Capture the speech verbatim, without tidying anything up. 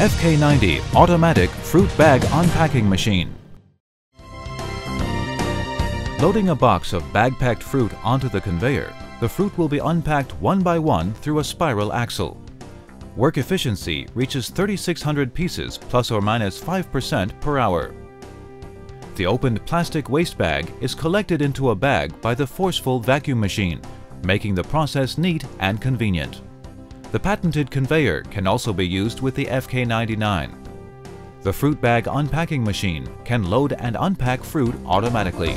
F K ninety Automatic Fruit Bag Unpacking Machine. Loading a box of bag-packed fruit onto the conveyor, the fruit will be unpacked one by one through a spiral axle. Work efficiency reaches thirty-six hundred pieces plus or minus five percent per hour. The opened plastic waste bag is collected into a bag by the forceful vacuum machine, making the process neat and convenient. The patented conveyor can also be used with the F K ninety-nine. The fruit bag unpacking machine can load and unpack fruit automatically.